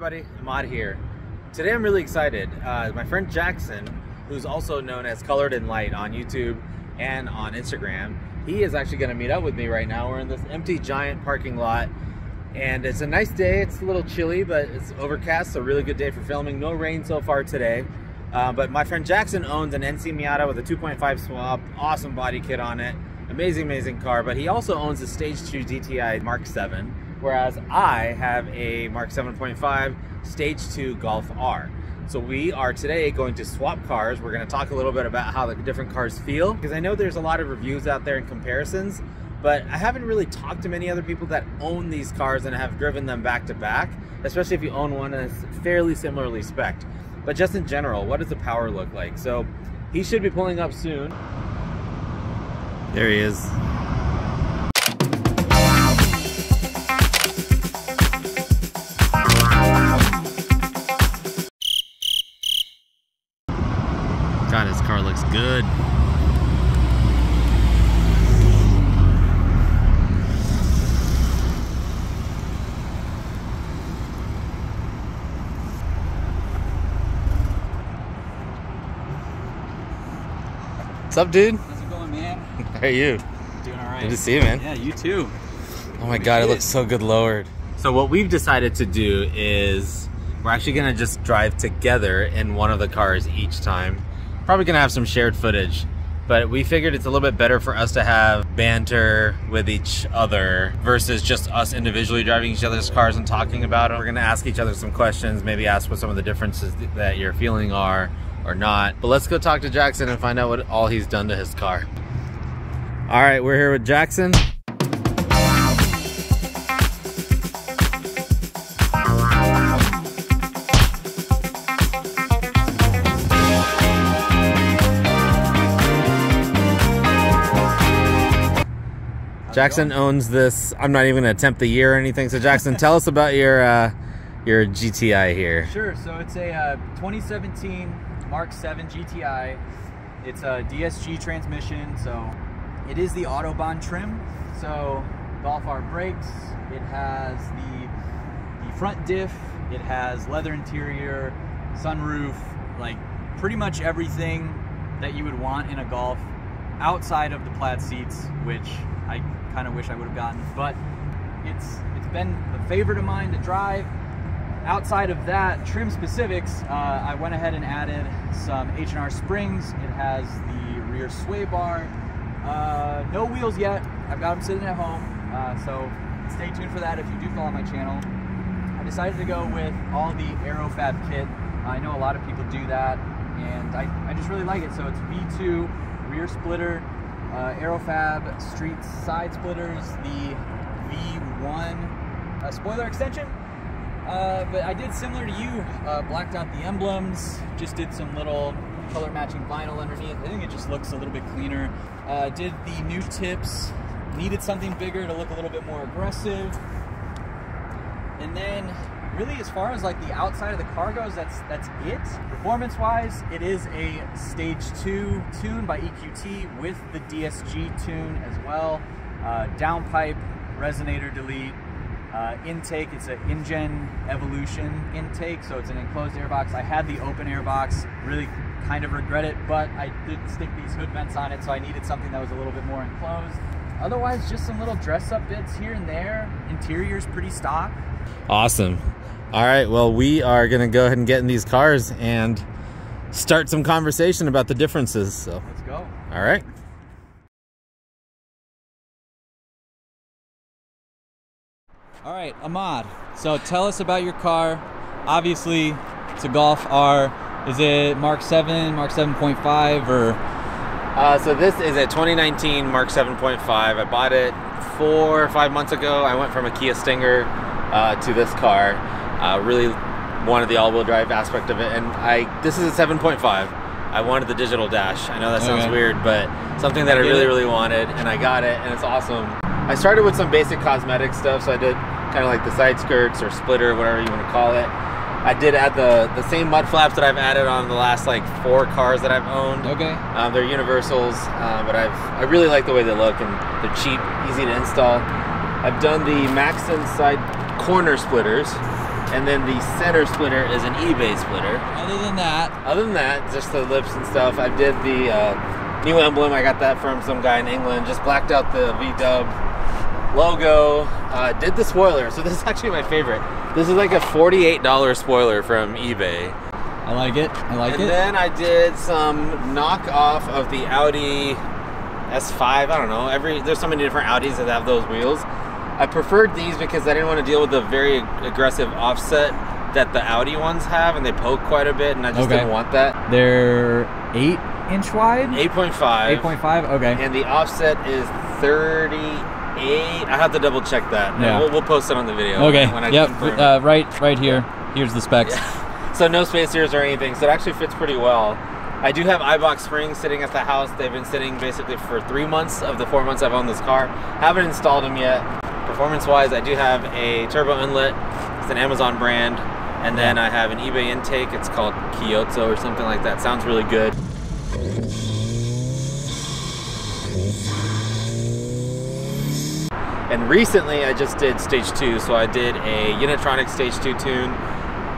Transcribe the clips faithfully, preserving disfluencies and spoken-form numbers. everybody, Ahmad here. Today I'm really excited. Uh, my friend Jackson, who's also known as Colored in Light on YouTube and on Instagram, he is actually going to meet up with me right now. We're in this empty giant parking lot and it's a nice day. It's a little chilly, but it's overcast, so really good day for filming. No rain so far today. Uh, but my friend Jackson owns an N C Miata with a two point five swap, awesome body kit on it. Amazing, amazing car, but he also owns a Stage two G T I Mark seven, whereas I have a Mark seven point five Stage two Golf R. So we are today going to swap cars. We're gonna talk a little bit about how the different cars feel, because I know there's a lot of reviews out there and comparisons, but I haven't really talked to many other people that own these cars and have driven them back to back, especially if you own one that's fairly similarly spec'd. But just in general, what does the power look like? So he should be pulling up soon. There he is. God, his car looks good. What's up, dude? How are you? Doing all right. Good to see you, man. Yeah, you too. Oh my God, it looks so good lowered. So what we've decided to do is we're actually gonna just drive together in one of the cars each time. Probably gonna have some shared footage, but we figured it's a little bit better for us to have banter with each other versus just us individually driving each other's cars and talking about it. We're gonna ask each other some questions, maybe ask what some of the differences that you're feeling are or not. But let's go talk to Jackson and find out what all he's done to his car. All right, we're here with Jackson. Jackson owns this. I'm not even gonna attempt the year or anything. So Jackson, tell us about your uh, your G T I here. Sure, so it's a uh, twenty seventeen Mark seven G T I. It's a D S G transmission, so it is the Autobahn trim, so Golf R brakes, it has the, the front diff, it has leather interior, sunroof, like pretty much everything that you would want in a Golf outside of the plaid seats, which I kind of wish I would have gotten, but it's it's been a favorite of mine to drive. Outside of that, trim specifics, uh, I went ahead and added some H and R Springs. It has the rear sway bar. Uh, no wheels yet. I've got them sitting at home, uh, so stay tuned for that if you do follow my channel. I decided to go with all the Aerofabb kit. I know a lot of people do that, and I, I just really like it. So it's V two, rear splitter, uh, Aerofabb street side splitters, the V one uh, spoiler extension. Uh, but I did similar to you, uh, blacked out the emblems, just did some little color matching vinyl underneath. I think it just looks a little bit cleaner. Uh, did the new tips, needed something bigger to look a little bit more aggressive. And then really as far as like the outside of the car goes, that's that's it. Performance wise, it is a stage two tune by E Q T with the D S G tune as well. Uh, downpipe, resonator delete, uh, intake, it's an Ingen Evolution intake, so it's an enclosed airbox. I had the open airbox, really kind of regret it, but I did stick these hood vents on it, so I needed something that was a little bit more enclosed. Otherwise, just some little dress-up bits here and there. Interior's pretty stock. Awesome. All right, well, we are gonna go ahead and get in these cars and start some conversation about the differences. So let's go. All right. All right, Ahmad, so tell us about your car. Obviously, it's a Golf R. Is it Mark seven, Mark seven point five, or? Uh, so this is a twenty nineteen Mark seven point five. I bought it four or five months ago. I went from a Kia Stinger uh, to this car. Uh, really wanted the all-wheel drive aspect of it, and I this is a seven point five. I wanted the digital dash. I know that sounds okay. Weird, but something that I really, really wanted, and I got it, and it's awesome. I started with some basic cosmetic stuff, so I did kind of like the side skirts or splitter, whatever you want to call it. I did add the, the same mud flaps that I've added on the last like four cars that I've owned. Okay. Um, they're universals, uh, but I've, I really like the way they look, and they're cheap, easy to install. I've done the Maxton side corner splitters. and then the center splitter is an eBay splitter. Other than that, other than that, just the lips and stuff. I did the uh, new emblem. I got that from some guy in England. Just blacked out the V W logo. Uh, did the spoiler. So this is actually my favorite. This is like a forty-eight dollar spoiler from eBay. I like it. I like and it. And then I did some knockoff of the Audi S five. I don't know. Every there's so many different Audis that have those wheels. I preferred these because I didn't want to deal with the very aggressive offset that the Audi ones have, and they poke quite a bit, and I just okay. didn't want that. They're eight inch wide? eight point five. eight point five, okay. And the offset is thirty-eight. I have to double check that. Yeah. We'll, we'll post it on the video. Okay, when I yep, uh, right, right here. Here's the specs. Yeah. So no spacers or anything, so it actually fits pretty well. I do have Eibach Springs sitting at the house. They've been sitting basically for three months of the four months I've owned this car. Haven't installed them yet. Performance-wise, I do have a turbo inlet. It's an Amazon brand, and then I have an eBay intake. It's called Keizo or something like that. Sounds really good. And recently, I just did stage two, so I did a Unitronic stage two tune.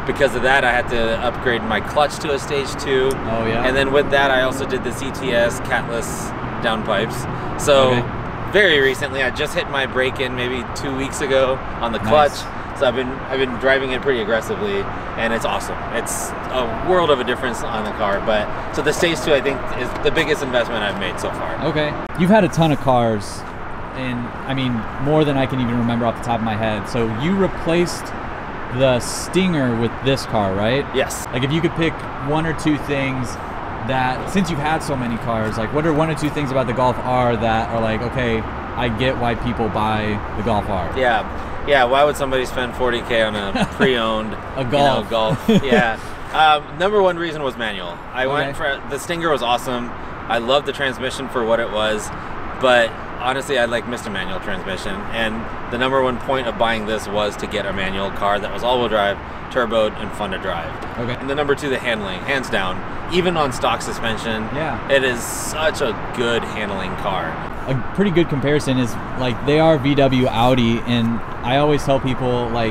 Because of that, I had to upgrade my clutch to a stage two. Oh yeah. And then with that, I also did the C T S Catless downpipes. So. Okay. Very recently, I just hit my break-in maybe two weeks ago on the clutch. Nice. So I've been I've been driving it pretty aggressively, and it's awesome. It's a world of a difference on the car. But so the stage two, I think, is the biggest investment I've made so far. Okay, you've had a ton of cars, and I mean more than I can even remember off the top of my head. So you replaced the Stinger with this car, right? Yes. Like if you could pick one or two things. That since you've had so many cars, like what are one or two things about the Golf R that are like, okay, I get why people buy the Golf R? Yeah, yeah. Why would somebody spend forty K on a pre-owned a Golf? You know, Golf? Yeah. um, number one reason was manual. I okay. went for the Stinger was awesome. I loved the transmission for what it was, but honestly, I like missed a manual transmission. And the number one point of buying this was to get a manual car that was all-wheel drive, turboed, and fun to drive. Okay. And the number two, the handling, hands down. Even on stock suspension, yeah, it is such a good handling car. A pretty good comparison is like they are V W Audi, and I always tell people like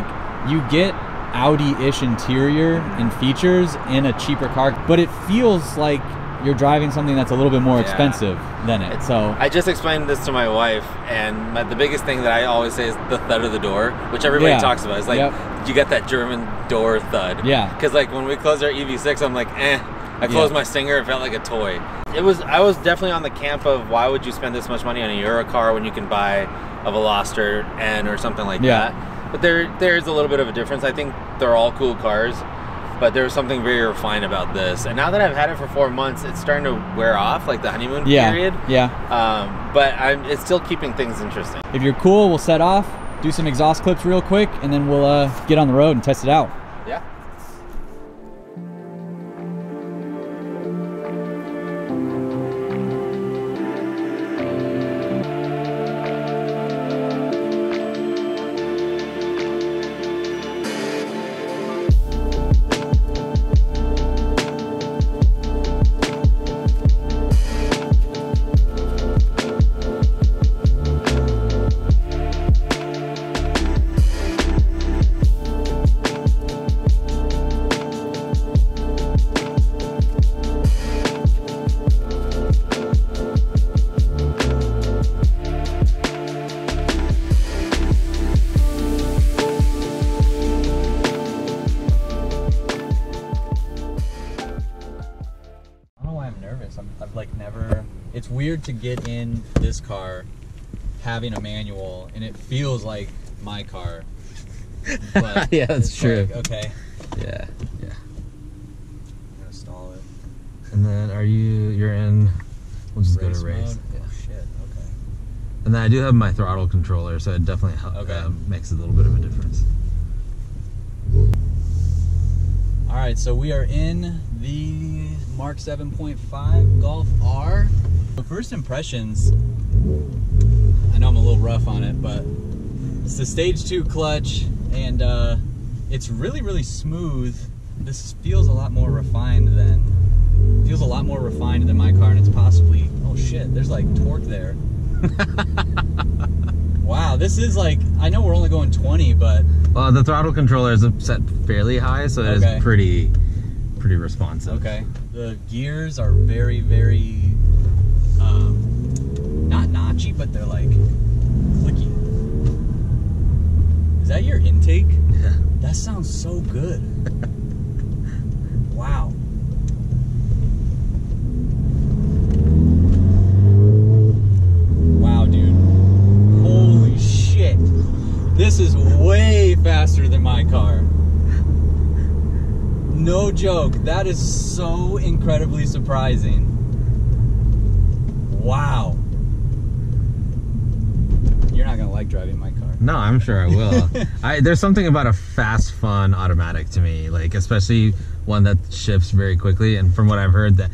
you get Audi-ish interior and features in a cheaper car, but it feels like you're driving something that's a little bit more yeah. expensive than it. So I just explained this to my wife, and my, the biggest thing that I always say is the thud of the door, which everybody yeah. talks about. It's like yep. you got that German door thud. Yeah. Because like when we closed our E V six, I'm like, eh. I closed yeah. my Stinger, it felt like a toy. It was, I was definitely on the camp of why would you spend this much money on a Euro car when you can buy a Veloster N or something like yeah. that. But there, there is a little bit of a difference. I think they're all cool cars, but there was something very refined about this. And now that I've had it for four months, it's starting to wear off, like the honeymoon yeah. period. Yeah. Um, but I'm, it's still keeping things interesting. If you're cool, we'll set off, do some exhaust clips real quick, and then we'll uh, get on the road and test it out. Yeah. Weird to get in this car having a manual, and it feels like my car. But yeah, that's true. Like, okay. Yeah, yeah. I'm gonna stall it. And then, are you? You're in. We'll just race go to race. Mode? Yeah. Oh shit. Okay. And then I do have my throttle controller, so it definitely helps. Okay. Uh, makes a little bit of a difference. All right, so we are in the Mark seven point five Golf R. First impressions, I know I'm a little rough on it, but it's the stage two clutch, and uh, it's really, really smooth. This feels a lot more refined than, feels a lot more refined than my car, and it's possibly, oh shit, there's like torque there. Wow, this is like, I know we're only going twenty, but... Well, the throttle controller is set fairly high, so it okay. is pretty, pretty responsive. Okay. The gears are very, very, um, not notchy, but they're like clicky. Is that your intake? Yeah. That sounds so good. Wow. Wow, dude. Holy shit. This is way faster than my car. No joke. That is so incredibly surprising. Wow. You're not going to like driving my car. No, I'm sure I will. I, there's something about a fast, fun automatic to me, like especially one that shifts very quickly. And from what I've heard, that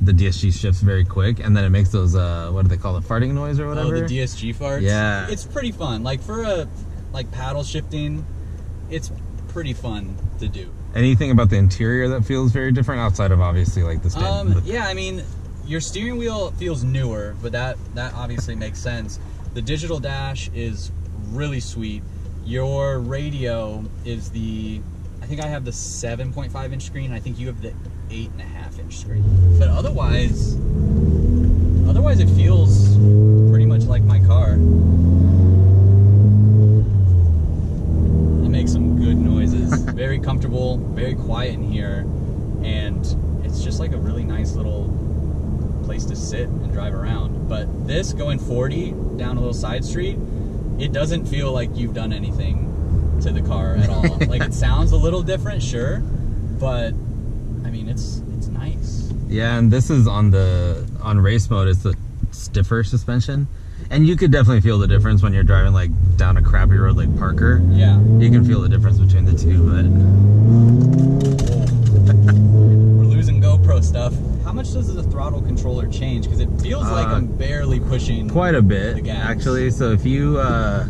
the D S G shifts very quick, and then it makes those uh, what do they call it, farting noise or whatever? Oh, the D S G farts. Yeah, it's pretty fun. Like for a like paddle shifting, it's pretty fun to do. Anything about the interior that feels very different outside of obviously like the standard? Um, yeah, I mean, your steering wheel feels newer, but that that obviously makes sense. The digital dash is really sweet. Your radio is the, I think I have the seven point five inch screen. I think you have the eight and a half inch screen. But otherwise, otherwise it feels pretty much like my car. It makes some good noises. Very comfortable, very quiet in here. And it's just like a really nice little place to sit and drive around. But this going forty down a little side street, it doesn't feel like you've done anything to the car at all. Like it sounds a little different, sure, but I mean it's it's nice. Yeah, and this is on the on race mode. It's the stiffer suspension, and you could definitely feel the difference when you're driving like down a crappy road like Parker. Yeah, you can feel the difference between the two. But we're losing GoPro stuff. How much does the throttle controller change? Because it feels uh, like I'm barely pushing quite a bit the gas. Actually, so if you uh,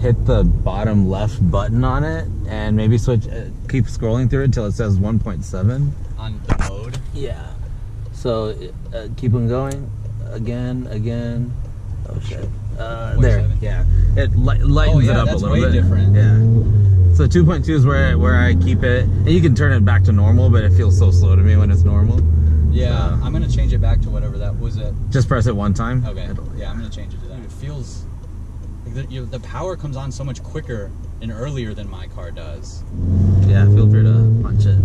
hit the bottom left button on it and maybe switch, uh, keep scrolling through it until it says one point seven on the mode. Yeah. So uh, keep on going, again, again. Oh shit. Uh, there. Yeah. It li lightens oh, yeah, it up a little way bit. Different. Yeah. So two point two is where I, where I keep it, and you can turn it back to normal, but it feels so slow to me when it's normal. Yeah, so I'm gonna change it back to whatever that was. It just press it one time. Okay. It'll, yeah, I'm gonna change it to that. It feels like the, you know, the power comes on so much quicker and earlier than my car does. Yeah, feel free to punch it.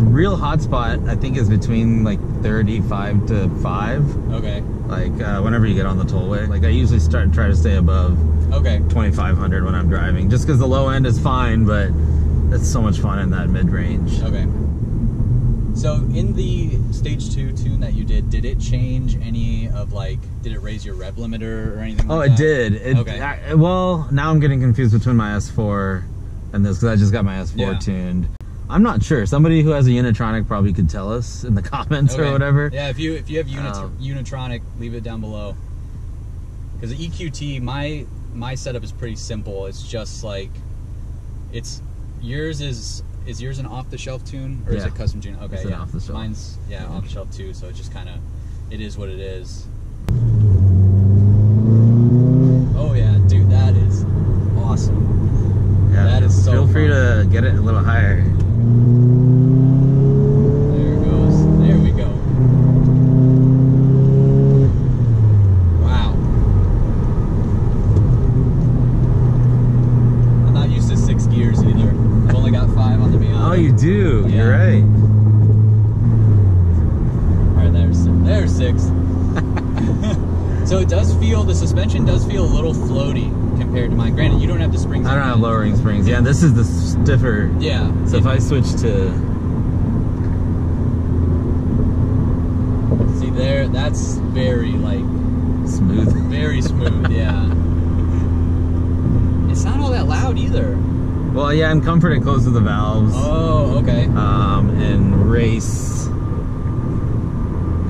Real hot spot, I think, is between like thirty-five to five. Okay. Like uh, whenever you get on the tollway, like I usually start try to stay above. Okay. twenty-five hundred when I'm driving, just because the low end is fine, but it's so much fun in that mid range. Okay. So in the stage two tune that you did, did it change any of like? Did it raise your rev limiter or anything? Like oh, it that? did. It, okay. I, well, now I'm getting confused between my S four and this because I just got my S four yeah. tuned. I'm not sure. Somebody who has a Unitronic probably could tell us in the comments okay. or whatever. Yeah, if you if you have unit, um, Unitronic, leave it down below. Because the E Q T, my my setup is pretty simple. It's just like, it's yours is is yours an off the shelf tune or yeah. is it custom tune? Okay, it's yeah. off the shelf. Mine's yeah, yeah. off the shelf too. So it just kind of, it is what it is. Oh yeah, dude, that is awesome. Yeah, that is so. Feel free fun. to get it a little higher. Yeah, this is the stiffer. Yeah. So yeah. if I switch to... See there, that's very like... Smooth. Very smooth, yeah. It's not all that loud either. Well, yeah, in comfort it closes the valves. Oh, okay. Um, and race,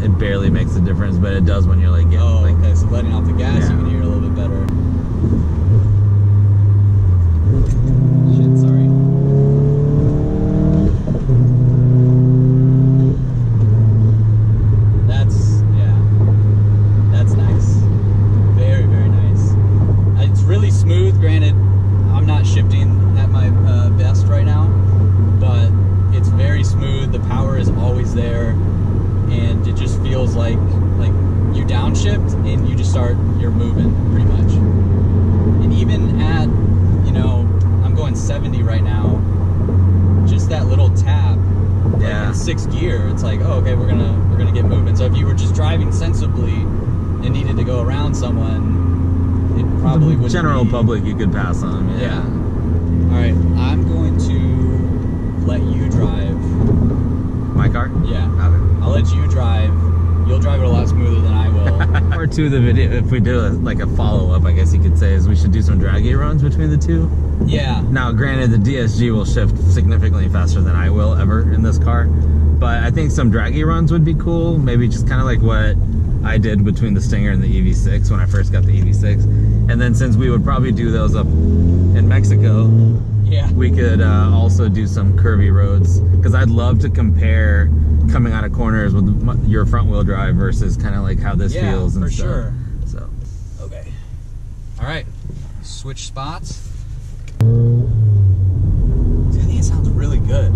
it barely makes a difference, but it does when you're like getting... Oh, like, okay, so letting off the gas, yeah. you can hear a little bit better. is there, and it just feels like like you downshift and you just start you're moving pretty much. And even at, you know, I'm going seventy right now, just that little tap, like, yeah, in sixth gear, it's like, oh, okay, we're gonna we're gonna get moving. So if you were just driving sensibly and needed to go around someone, it probably would. General be... public, you could pass on them. Yeah. yeah. All right, I'm going to let you drive my car. Yeah, I'll let you drive. You'll drive it a lot smoother than I will. Part two of the video, if we do a, like a follow-up, I guess you could say, is we should do some draggy runs between the two. Yeah. Now, granted, the D S G will shift significantly faster than I will ever in this car, but I think some draggy runs would be cool. Maybe just kind of like what I did between the Stinger and the E V six when I first got the E V six. And then since we would probably do those up in Mexico, yeah, we could uh, also do some curvy roads, because I'd love to compare coming out of corners with your front wheel drive versus kind of like how this yeah, feels and for stuff. Sure. So, okay. All right, switch spots. I think it sounds really good.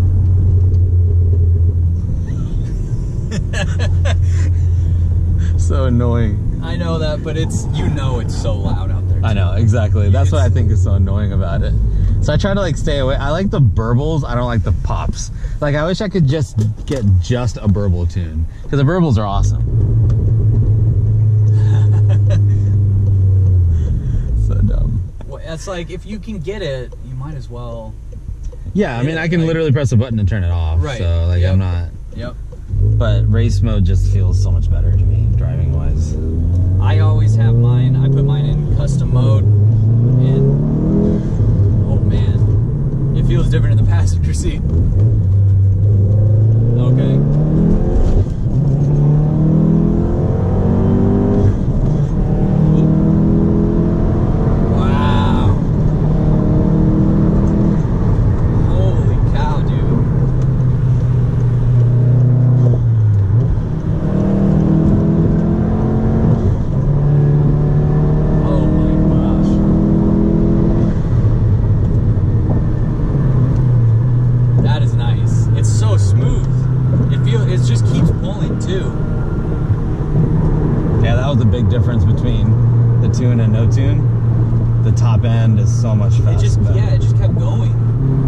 So annoying. I know that, but it's, you know, it's so loud out there. Too. I know, exactly. That's it's, what I think is so annoying about it. So I try to like stay away. I like the burbles. I don't like the pops. Like, I wish I could just get just a burble tune, because the burbles are awesome. So dumb. Well, it's like, if you can get it, you might as well. Yeah, I mean, I can like, literally press a button and turn it off. Right. So like, yep. I'm not. Yep. But race mode just feels so much better to me, driving wise. I always have mine. I put mine in custom mode, and oh man, it feels different in the passenger seat. Okay. Wow. Holy cow, dude. Oh my gosh. That is nice. It's so smooth. It feels, it just keeps pulling too. Yeah, that was the big difference between the tune and no tune. The top end is so much faster. It just, yeah, it just kept going.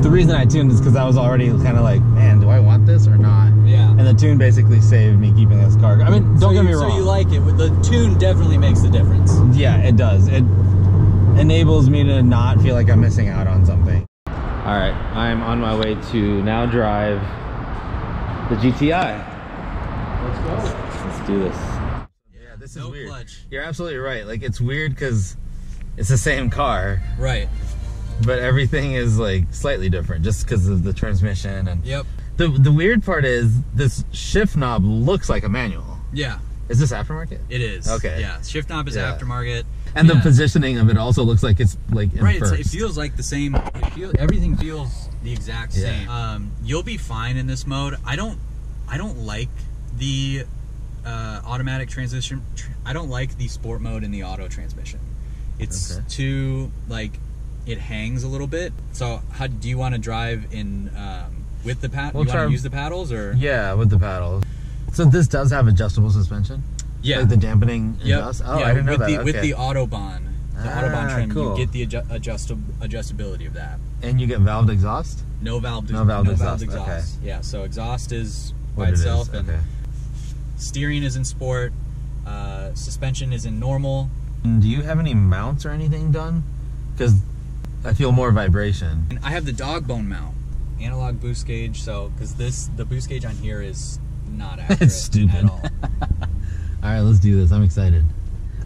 The reason I tuned is because I was already kind of like, man, do I want this or not? Yeah. And the tune basically saved me keeping this car. I mean, don't get me wrong. So you like it. The tune definitely makes the difference. Yeah, it does. It enables me to not feel like I'm missing out on something. All right, I'm on my way to now drive the G T I. Let's go. Let's do this. Yeah, this is no weird. Clutch. You're absolutely right. Like, it's weird because it's the same car. Right. But everything is like slightly different just because of the transmission. And yep. The the weird part is this shift knob looks like a manual. Yeah. Is this aftermarket? It is. Okay. Yeah. Shift knob is yeah. aftermarket. And yeah. the positioning of it also looks like it's like in right. It's, it feels like the same. It feel, everything feels the exact same. Yeah. Um, you'll be fine in this mode. I don't. I don't like the uh, automatic transmission. Tr I don't like the sport mode in the auto transmission. It's okay. too like it hangs a little bit. So how do you want to drive in um, with the paddle? We'll you want to use the paddles or? Yeah, with the paddles. So this does have adjustable suspension? Yeah. Like the dampening yep. adjust? Oh, yeah, I didn't know with that. The, okay. With the Autobahn, the ah, Autobahn trim, cool. you get the adjust, adjust, adjustability of that. And you get valved exhaust? No valved, no valved no exhaust. No valved exhaust. Okay. Yeah, so exhaust is by what itself. It is. Okay. And steering is in sport. Uh, suspension is in normal. Do you have any mounts or anything done? Because I feel more vibration. And I have the dog bone mount. Analog boost gauge, so, because this, the boost gauge on here is not accurate it's stupid. At all. All right, let's do this. I'm excited.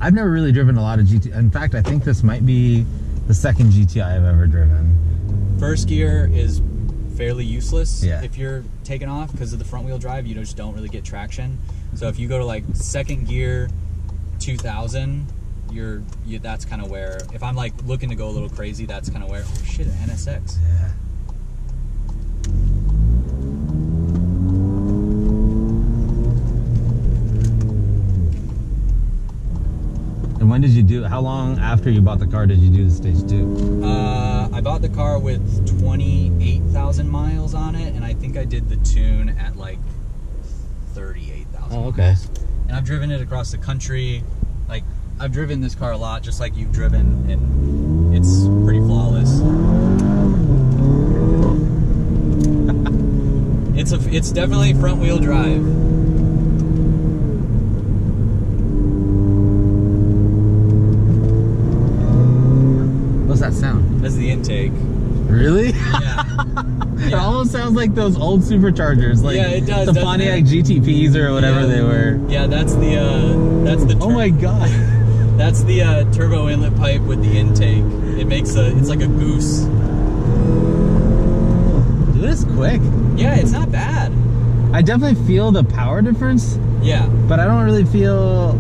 I've never really driven a lot of G T I. In fact, I think this might be the second G T I I've ever driven. First gear is fairly useless yeah. if you're taking off because of the front wheel drive. You just don't really get traction. So if you go to like second gear, two thousand, you're you, that's kind of where. If I'm like looking to go a little crazy, that's kind of where. Oh shit, an N S X. Yeah. When did you do, how long after you bought the car did you do the stage two? Uh, I bought the car with twenty-eight thousand miles on it, and I think I did the tune at like thirty-eight thousand. Oh, okay. Miles. And I've driven it across the country. Like, I've driven this car a lot, just like you've driven, and it's pretty flawless. It's a, it's definitely front-wheel drive. What's that sound? That's the intake. Really? Yeah. It yeah. almost sounds like those old superchargers, like yeah, it does, the Pontiac it? G T Ps or whatever yeah. they were. Yeah, that's the uh, that's the. Oh my god, that's the uh, turbo inlet pipe with the intake. It makes a, it's like a goose. Dude, it's quick. Yeah, it's not bad. I definitely feel the power difference. Yeah, but I don't really feel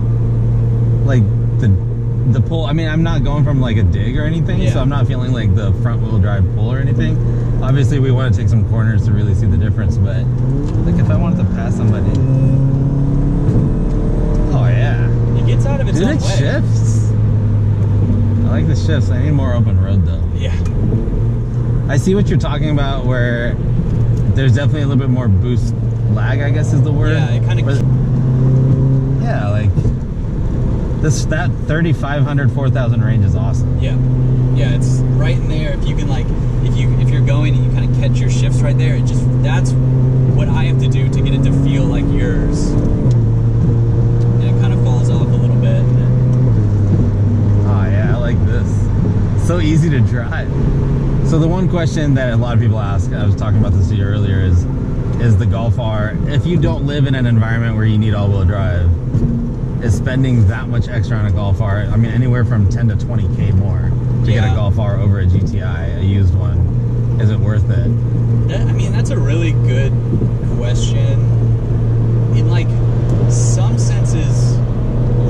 like the. The pull, I mean, I'm not going from like a dig or anything, yeah. so I'm not feeling like the front wheel drive pull or anything. Obviously, we want to take some corners to really see the difference, but like if I wanted to pass somebody. Oh, yeah. It gets out of its own way. Dude, it shifts. I like the shifts. I need more open road, though. Yeah. I see what you're talking about where there's definitely a little bit more boost lag, I guess is the word. Yeah, it kind of. Yeah, like. This, that thirty-five hundred, four thousand range is awesome. Yeah, yeah, it's right in there. If you can like, if you if you're going and you kind of catch your shifts right there, it just that's what I have to do to get it to feel like yours. And it kind of falls off a little bit. Oh yeah, I like this. It's so easy to drive. So the one question that a lot of people ask, I was talking about this to you earlier, is is the Golf R. If you don't live in an environment where you need all-wheel drive, is spending that much extra on a Golf R. I mean, anywhere from ten to twenty K more to yeah. get a Golf R over a G T I, a used one. Is it worth it? That, I mean, that's a really good question. In like some senses,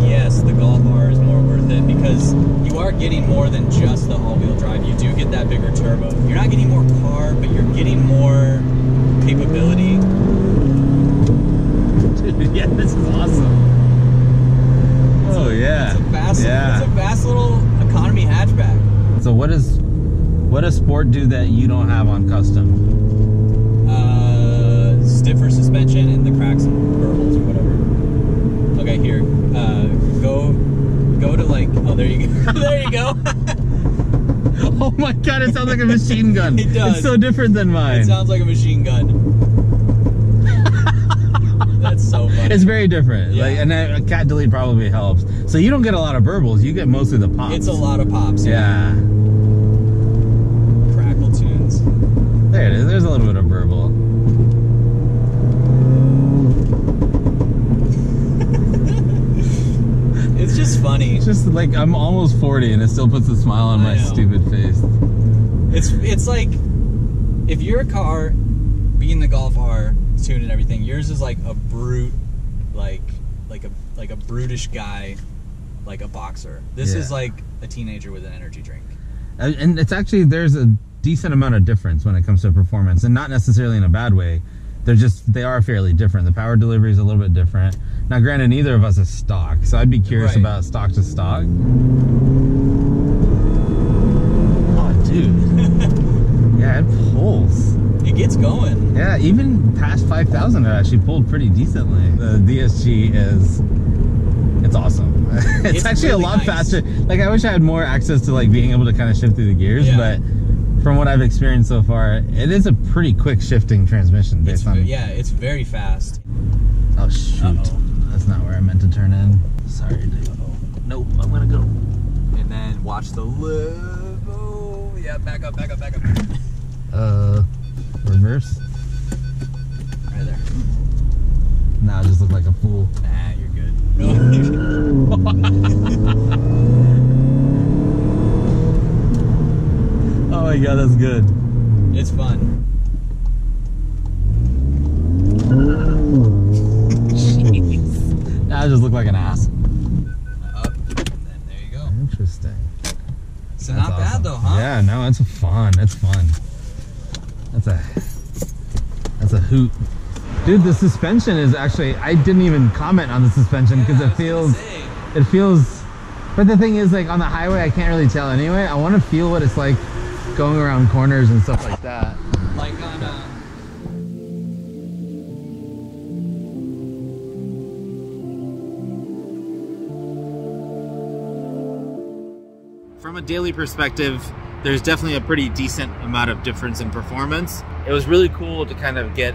yes, the Golf R is more worth it because you are getting more than just the all-wheel drive. You do get that bigger turbo. You're not getting more car, but you're getting more capability. Dude, yeah, this is awesome. Oh yeah. It's a fast, yeah. It's a fast little economy hatchback. So what is, what does Sport do that you don't have on Custom? Uh, stiffer suspension and the cracks and burbles or whatever. Okay, here. Uh, go, go to like. Oh, there you go. There you go. Oh my God! It sounds like a machine gun. It does. It's so different than mine. It sounds like a machine gun. That's so funny. It's very different. Yeah. Like, and a cat delete probably helps. So you don't get a lot of burbles. You get mostly the pops. It's a lot of pops. Yeah. yeah. Crackle tunes. There it is. There's a little bit of burble. It's just funny. It's just like I'm almost forty and it still puts a smile on I my know. stupid face. It's it's like if you're a car, being the Golf R, tuned and everything, yours is like a brute, like like a like a brutish guy, like a boxer. This yeah. is like a teenager with an energy drink. And it's actually, there's a decent amount of difference when it comes to performance, and not necessarily in a bad way. They're just, they are fairly different. The power delivery is a little bit different. Now granted, neither of us is stock, so I'd be curious right. about stock to stock. Oh dude. Yeah, it pulls. It gets going. Yeah, even past five thousand, it actually pulled pretty decently. The D S G is, it's awesome. It's, it's actually really a lot nice. faster. Like, I wish I had more access to like being able to kind of shift through the gears, yeah. but from what I've experienced so far, it is a pretty quick shifting transmission based it's, on. Yeah, it's very fast. Oh shoot, uh-oh. That's not where I meant to turn in. Sorry, dude. Uh-oh. Nope, I'm gonna go. And then watch the level. Yeah, back up, back up, back up. Uh. Reverse. Right there. Nah, I just look like a fool. Nah, you're good. Oh my god, that's good. It's fun. Jeez. Nah, I just look like an ass. Up. And then there you go. Interesting. So that's not awesome. Bad though, huh? Yeah, no, it's fun. It's fun. That's a, that's a hoot. Dude, the suspension is actually, I didn't even comment on the suspension because yeah, it feels, it feels, but the thing is like on the highway, I can't really tell anyway. I want to feel what it's like going around corners and stuff like that. Like on a... a daily perspective, there's definitely a pretty decent amount of difference in performance. It was really cool to kind of get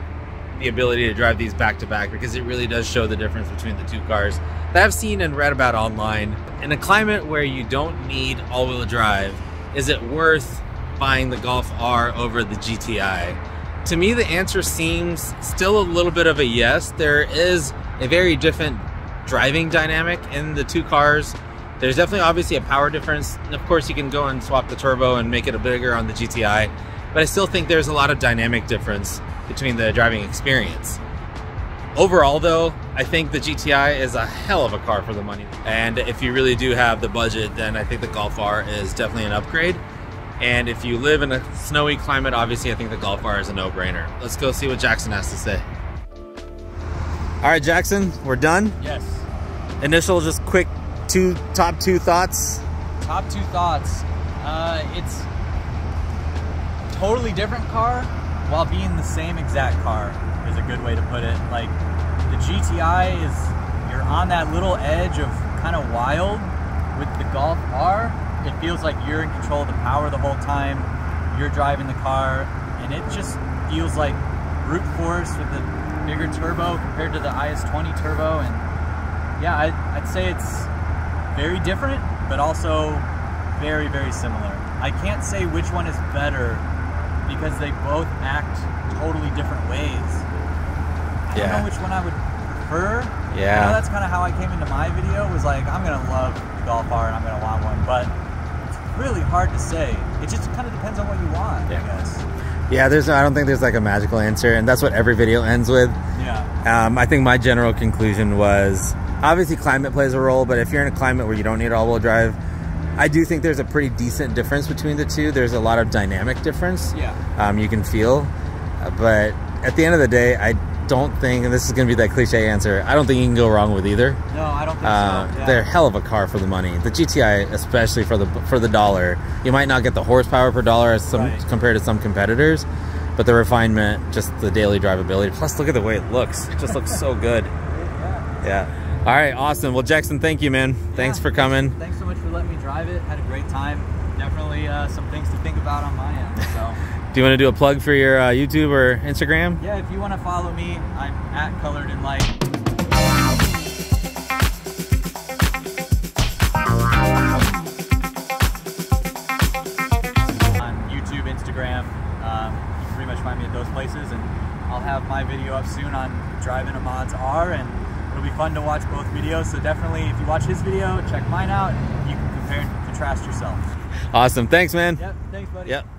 the ability to drive these back to back, because it really does show the difference between the two cars that I've seen and read about online. In a climate where you don't need all-wheel drive, is it worth buying the Golf R over the G T I? To me, the answer seems still a little bit of a yes. There is a very different driving dynamic in the two cars. There's definitely obviously a power difference. And of course, you can go and swap the turbo and make it a bigger on the G T I, but I still think there's a lot of dynamic difference between the driving experience. Overall though, I think the G T I is a hell of a car for the money. And if you really do have the budget, then I think the Golf R is definitely an upgrade. And if you live in a snowy climate, obviously I think the Golf R is a no-brainer. Let's go see what Jackson has to say. All right, Jackson, we're done? Yes. Initial, just quick, two top two thoughts. Top two thoughts. Uh, it's a totally different car while being the same exact car, is a good way to put it. Like, the G T I is, you're on that little edge of kind of wild. With the Golf R, it feels like you're in control of the power the whole time. You're driving the car, and it just feels like brute force with the bigger turbo compared to the I S twenty turbo. And yeah, I'd, I'd say it's very different, but also very, very similar. I can't say which one is better because they both act totally different ways. I yeah. don't know which one I would prefer. Yeah. You know, that's kind of how I came into my video, was like, I'm going to love the Golf R and I'm going to want one, but it's really hard to say. It just kind of depends on what you want, yeah. I guess. Yeah, there's, I don't think there's like a magical answer, and that's what every video ends with. Yeah. Um, I think my general conclusion was, obviously climate plays a role, but if you're in a climate where you don't need all-wheel drive, I do think there's a pretty decent difference between the two. There's a lot of dynamic difference. Yeah. Um, you can feel. But at the end of the day, I don't think, and this is going to be that cliche answer, I don't think you can go wrong with either. No, I don't think uh, so. Yeah. They're a hell of a car for the money. The G T I, especially for the for the dollar, you might not get the horsepower per dollar as some, right. compared to some competitors, but the refinement, just the daily drivability. Plus, look at the way it looks. It just looks so good. Yeah. Yeah. All right, awesome. Well, Jackson, thank you, man. Yeah, thanks for coming. Thanks so much for letting me drive it. Had a great time. Definitely uh, some things to think about on my end. So, do you want to do a plug for your uh, YouTube or Instagram? Yeah, if you want to follow me, I'm at Colored in Light. On YouTube, Instagram, um, you can pretty much find me at those places, and I'll have my video up soon on driving a Mods R, and it'll be fun to watch both videos, so definitely if you watch his video, check mine out. You can compare and contrast yourself. Awesome. Thanks, man. Yep. Thanks, buddy. Yep.